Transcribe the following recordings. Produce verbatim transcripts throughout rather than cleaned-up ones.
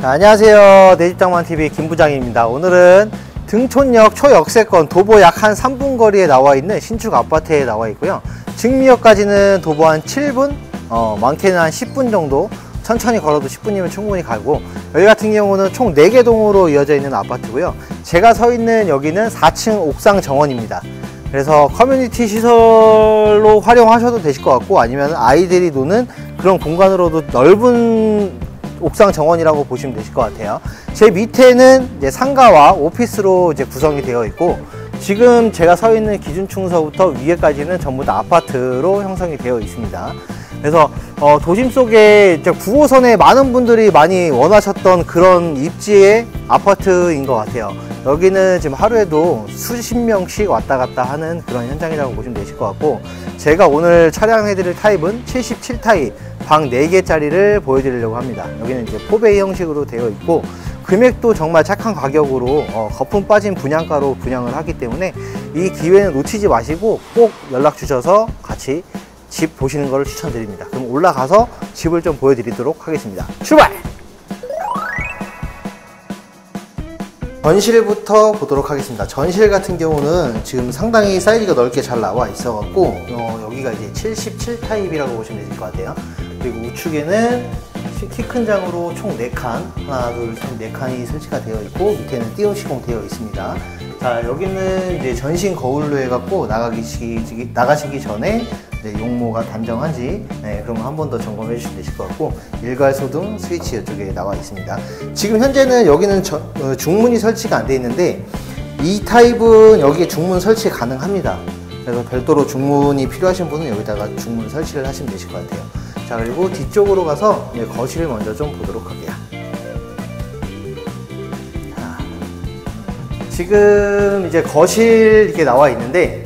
자, 안녕하세요. 내집장만 티비 김부장입니다. 오늘은 등촌역 초역세권 도보 약 한 삼 분 거리에 나와 있는 신축 아파트에 나와 있고요. 직미역까지는 도보 한 칠 분, 어, 많게는 한 십 분 정도, 천천히 걸어도 십 분이면 충분히 가고, 여기 같은 경우는 총 네 개 동으로 이어져 있는 아파트고요. 제가 서 있는 여기는 사 층 옥상 정원입니다. 그래서 커뮤니티 시설로 활용하셔도 되실 것 같고, 아니면 아이들이 노는 그런 공간으로도 넓은 옥상 정원이라고 보시면 되실 것 같아요. 제 밑에는 이제 상가와 오피스로 이제 구성이 되어 있고, 지금 제가 서 있는 기준층서부터 위에까지는 전부 다 아파트로 형성이 되어 있습니다. 그래서 어, 도심 속에 이제 구 호선에 많은 분들이 많이 원하셨던 그런 입지의 아파트인 것 같아요. 여기는 지금 하루에도 수십 명씩 왔다 갔다 하는 그런 현장이라고 보시면 되실 것 같고, 제가 오늘 촬영해드릴 타입은 칠십칠 타입 방 네 개짜리를 보여드리려고 합니다. 여기는 이제 포베이 형식으로 되어 있고, 금액도 정말 착한 가격으로 어, 거품 빠진 분양가로 분양을 하기 때문에 이 기회는 놓치지 마시고 꼭 연락 주셔서 같이 집 보시는 것을 추천드립니다. 그럼 올라가서 집을 좀 보여드리도록 하겠습니다. 출발! 전실부터 보도록 하겠습니다. 전실 같은 경우는 지금 상당히 사이즈가 넓게 잘 나와 있어갖고, 어, 여기가 이제 칠십칠 타입이라고 보시면 되실 것 같아요. 그리고 우측에는 키 큰 장으로 총 네 칸, 하나, 둘, 셋, 네 칸이 설치가 되어 있고, 밑에는 띄어 시공되어 있습니다. 자, 여기는 이제 전신 거울로 해갖고 나가기, 나가시기 전에 네, 용모가 단정한지, 네, 그러면 한 번 더 점검해 주시면 되실 것 같고, 일괄 소등 스위치 이쪽에 나와 있습니다. 지금 현재는 여기는 저, 어, 중문이 설치가 안 되어 있는데, 이 타입은 여기에 중문 설치 가능합니다. 그래서 별도로 중문이 필요하신 분은 여기다가 중문 설치를 하시면 되실 것 같아요. 자, 그리고 뒤쪽으로 가서 네, 거실을 먼저 좀 보도록 할게요. 자, 지금 이제 거실 이렇게 나와 있는데,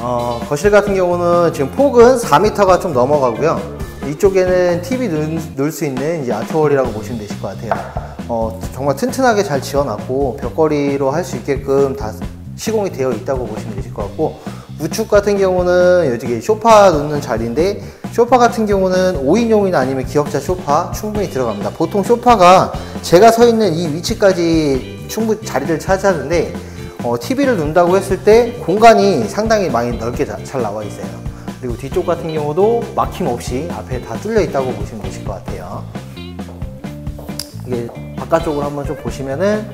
어, 거실 같은 경우는 지금 폭은 사 미터가 좀 넘어가고요. 이쪽에는 티비 놓을 수 있는 이제 아트월이라고 보시면 되실 것 같아요. 어, 정말 튼튼하게 잘 지어놨고, 벽걸이로 할 수 있게끔 다 시공이 되어 있다고 보시면 되실 것 같고, 우측 같은 경우는 여기 소파 놓는 자리인데, 소파 같은 경우는 오 인용이나 아니면 기역자 소파 충분히 들어갑니다. 보통 소파가 제가 서 있는 이 위치까지 충분히 자리를 차지하는데, 어, 티비를 놓는다고 했을 때 공간이 상당히 많이 넓게 자, 잘 나와 있어요. 그리고 뒤쪽 같은 경우도 막힘 없이 앞에 다 뚫려 있다고 보시면 되실 것 같아요. 이게 바깥쪽으로 한번 좀 보시면은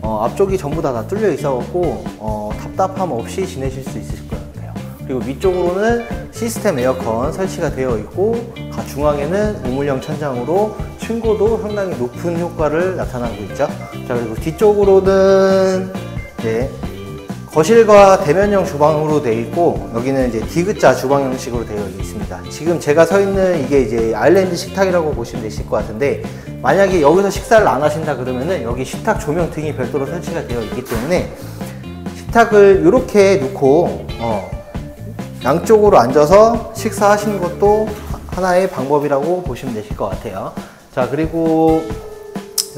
어, 앞쪽이 전부 다, 다 뚫려 있어갖고 어, 답답함 없이 지내실 수 있으실 것 같아요. 그리고 위쪽으로는 시스템 에어컨 설치가 되어 있고, 중앙에는 우물형 천장으로 층고도 상당히 높은 효과를 나타내고 있죠. 자, 그리고 뒤쪽으로는 네, 거실과 대면형 주방으로 되어 있고, 여기는 이제 디귿자 주방 형식으로 되어 있습니다. 지금 제가 서 있는 이게 이제 아일랜드 식탁이라고 보시면 되실 것 같은데, 만약에 여기서 식사를 안 하신다 그러면은 여기 식탁 조명 등이 별도로 설치가 되어 있기 때문에 식탁을 이렇게 놓고 어, 양쪽으로 앉아서 식사하시는 것도 하나의 방법이라고 보시면 되실 것 같아요. 자, 그리고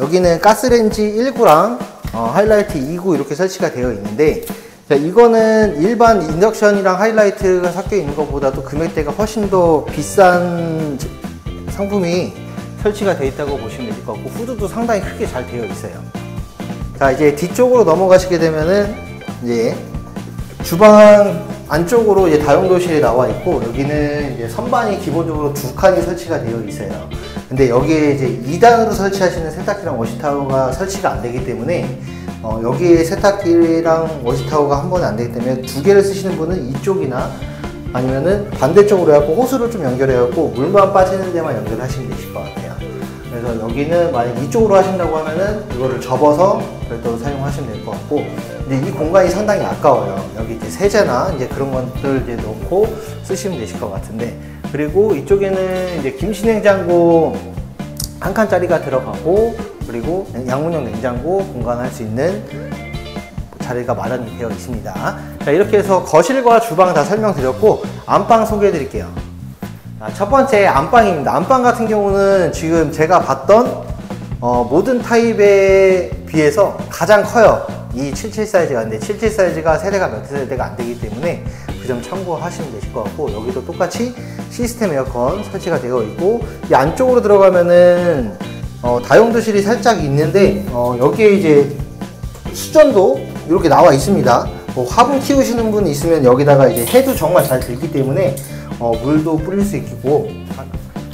여기는 가스레인지 일 구랑 어, 하이라이트 이 구 이렇게 설치가 되어 있는데, 자, 이거는 일반 인덕션이랑 하이라이트가 섞여 있는 것보다도 금액대가 훨씬 더 비싼 상품이 설치가 되어 있다고 보시면 될 것 같고, 후드도 상당히 크게 잘 되어 있어요. 자, 이제 뒤쪽으로 넘어가시게 되면은 이제 주방 안쪽으로 이제 다용도실이 나와 있고, 여기는 이제 선반이 기본적으로 두 칸이 설치가 되어 있어요. 근데 여기에 이제 이 단으로 설치하시는 세탁기랑 워시타워가 설치가 안 되기 때문에, 어, 여기에 세탁기랑 워시타워가 한 번에 안 되기 때문에 두 개를 쓰시는 분은 이쪽이나 아니면은 반대쪽으로 해갖고 호수를 좀 연결해갖고 물만 빠지는 데만 연결하시면 되실 것 같아요. 그래서 여기는 만약 이쪽으로 하신다고 하면은 이거를 접어서 별도로 사용하시면 될 것 같고, 근데 이 공간이 상당히 아까워요. 여기 이제 세제나 이제 그런 것들 이제 넣고 쓰시면 되실 것 같은데, 그리고 이쪽에는 이제 김치 냉장고 한 칸짜리가 들어가고, 그리고 양문형 냉장고 공간할 수 있는 자리가 마련이 되어 있습니다. 자, 이렇게 해서 거실과 주방 다 설명드렸고, 안방 소개해 드릴게요. 첫 번째 안방입니다. 안방 같은 경우는 지금 제가 봤던 어, 모든 타입에 비해서 가장 커요. 이 칠십칠 사이즈가. 근데 칠십칠 사이즈가 세대가 몇 세대가 안 되기 때문에 그 점 참고하시면 되실 것 같고, 여기도 똑같이 시스템 에어컨 설치가 되어 있고, 이 안쪽으로 들어가면은 어, 다용도실이 살짝 있는데 어, 여기에 이제 수전도 이렇게 나와 있습니다. 뭐 화분 키우시는 분 있으면 여기다가 이제 해도 정말 잘 들기 때문에 어, 물도 뿌릴 수 있고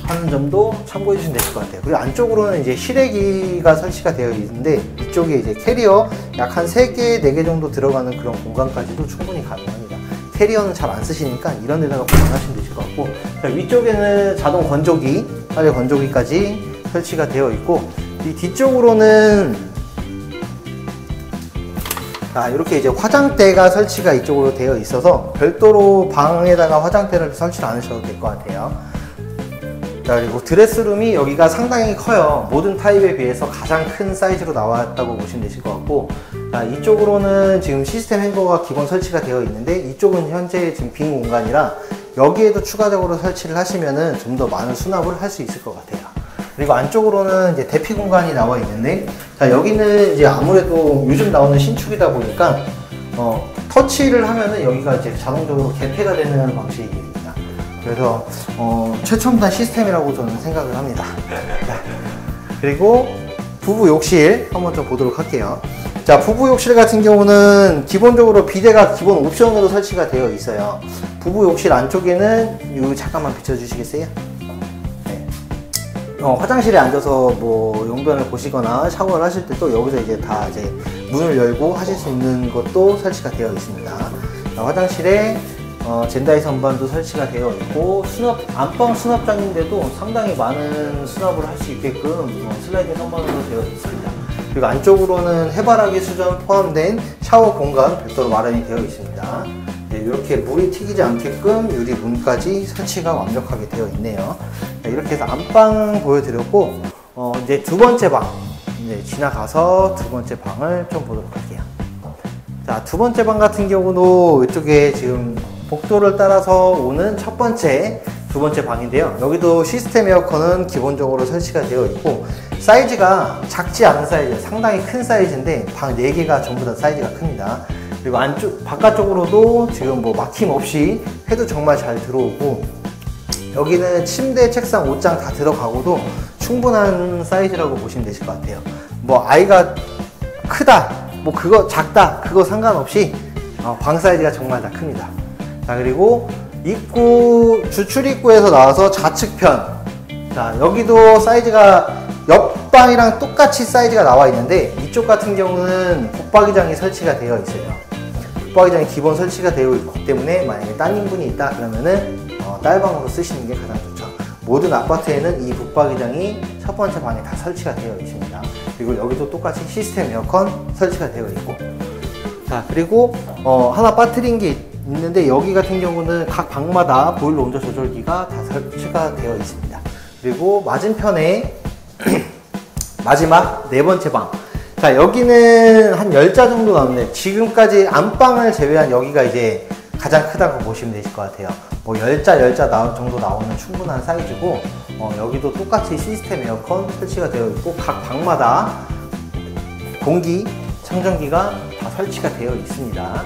하는 점도 참고해 주시면 될 것 같아요. 그리고 안쪽으로는 이제 실외기가 설치가 되어 있는데 이쪽에 이제 캐리어 약 한 세 개, 네 개 정도 들어가는 그런 공간까지도 충분히 가능합니다. 캐리어는 잘 안 쓰시니까 이런 데다가 보관하시면 되실 것 같고, 자, 위쪽에는 자동 건조기, 빨래 건조기까지 설치가 되어 있고, 이 뒤쪽으로는 자, 이렇게 이제 화장대가 설치가 이쪽으로 되어 있어서 별도로 방에다가 화장대를 설치를 안 하셔도 될 것 같아요. 자, 그리고 드레스룸이 여기가 상당히 커요. 모든 타입에 비해서 가장 큰 사이즈로 나왔다고 보시면 되실 것 같고, 자, 이쪽으로는 지금 시스템 행거가 기본 설치가 되어 있는데 이쪽은 현재 지금 빈 공간이라 여기에도 추가적으로 설치를 하시면은 좀 더 많은 수납을 할 수 있을 것 같아요. 그리고 안쪽으로는 이제 대피 공간이 나와 있는데, 자, 여기는 이제 아무래도 요즘 나오는 신축이다 보니까 어, 터치를 하면은 여기가 이제 자동적으로 개폐가 되는 방식입니다. 그래서 어, 최첨단 시스템이라고 저는 생각을 합니다. 자, 그리고 부부 욕실 한번 좀 보도록 할게요. 자, 부부 욕실 같은 경우는 기본적으로 비대가 기본 옵션으로 설치가 되어 있어요. 부부 욕실 안쪽에는 이거 잠깐만 비춰주시겠어요? 네. 어, 화장실에 앉아서 뭐 용변을 보시거나 샤워를 하실 때 또 여기서 이제 다 이제 문을 열고 하실 수 있는 것도 설치가 되어 있습니다. 자, 화장실에 어, 젠다이 선반도 설치가 되어 있고, 수납 안방 수납장인데도 상당히 많은 수납을 할 수 있게끔 어, 슬라이딩 선반으로 되어 있습니다. 그리고 안쪽으로는 해바라기 수전 포함된 샤워 공간 별도로 마련이 되어 있습니다. 네, 이렇게 물이 튀기지 않게끔 유리 문까지 설치가 완벽하게 되어 있네요. 네, 이렇게 해서 안방 보여드렸고, 어, 이제 두 번째 방, 이제 지나가서 두 번째 방을 좀 보도록 할게요. 자, 두 번째 방 같은 경우도 이쪽에 지금 복도를 따라서 오는 첫 번째, 두 번째 방인데요. 여기도 시스템 에어컨은 기본적으로 설치가 되어 있고, 사이즈가 작지 않은 사이즈, 상당히 큰 사이즈인데 방 네 개가 전부 다 사이즈가 큽니다. 그리고 안쪽, 바깥쪽으로도 지금 뭐 막힘 없이 해도 정말 잘 들어오고, 여기는 침대, 책상, 옷장 다 들어가고도 충분한 사이즈라고 보시면 되실 것 같아요. 뭐 아이가 크다, 뭐 그거 작다, 그거 상관없이 어, 방 사이즈가 정말 다 큽니다. 자, 그리고 입구, 주출입구에서 나와서 좌측편, 자, 여기도 사이즈가 옆방이랑 똑같이 사이즈가 나와 있는데 이쪽 같은 경우는 붙박이장이 설치가 되어 있어요. 붙박이장이 기본 설치가 되어 있기 때문에 만약에 따님분이 있다 그러면은 어, 딸방으로 쓰시는 게 가장 좋죠. 모든 아파트에는 이 붙박이장이 첫 번째 방에 다 설치가 되어 있습니다. 그리고 여기도 똑같이 시스템 에어컨 설치가 되어 있고, 자, 그리고 어, 하나 빠뜨린 게 있는데 여기 같은 경우는 각 방마다 보일러 온도 조절기가 다 설치가 되어 있습니다. 그리고 맞은편에 마지막 네 번째 방, 자, 여기는 한 열 자 정도 나오는데 지금까지 안방을 제외한 여기가 이제 가장 크다고 보시면 되실 것 같아요. 뭐 열 자, 열 자 정도 나오는 충분한 사이즈고, 어, 여기도 똑같이 시스템 에어컨 설치가 되어 있고, 각 방마다 공기, 청정기가 다 설치가 되어 있습니다.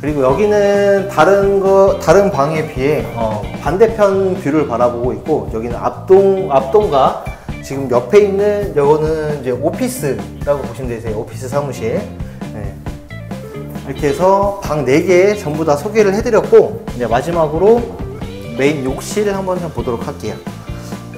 그리고 여기는 다른 거, 다른 방에 비해 어, 반대편 뷰를 바라보고 있고, 여기는 앞동, 앞동과 지금 옆에 있는 요거는 이제 오피스라고 보시면 되세요. 오피스 사무실. 네. 이렇게 해서 방 네 개 전부 다 소개를 해드렸고, 이제 마지막으로 메인 욕실을 한번 보도록 할게요.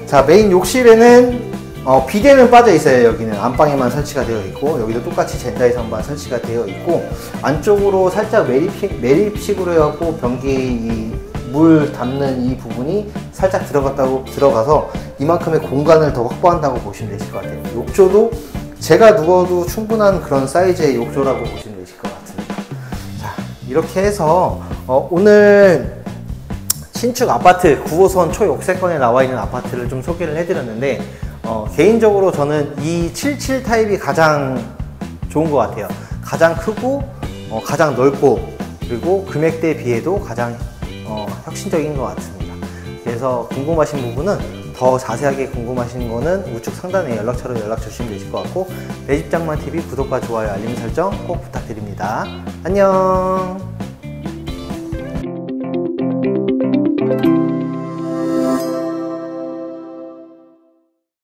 자, 메인 욕실에는 어, 비대는 빠져 있어요. 여기는 안방에만 설치가 되어 있고, 여기도 똑같이 젠다이 선반 설치가 되어 있고, 안쪽으로 살짝 매립식, 매립식으로 해갖고 변기 물 담는 이 부분이 살짝 들어갔다고 들어가서 이만큼의 공간을 더 확보한다고 보시면 되실 것 같아요. 욕조도 제가 누워도 충분한 그런 사이즈의 욕조라고 보시면 되실 것 같습니다. 자, 이렇게 해서 어, 오늘 신축 아파트 구 호선 초역세권에 나와 있는 아파트를 좀 소개를 해드렸는데, 어, 개인적으로 저는 이 칠십칠 타입이 가장 좋은 것 같아요. 가장 크고 어, 가장 넓고, 그리고 금액대에 비해도 가장 어, 혁신적인 것 같습니다. 그래서 궁금하신 부분은, 더 자세하게 궁금하신 거는 우측 상단에 연락처로 연락 주시면 되실 것 같고, 내집장만 티비 구독과 좋아요, 알림 설정 꼭 부탁드립니다. 안녕.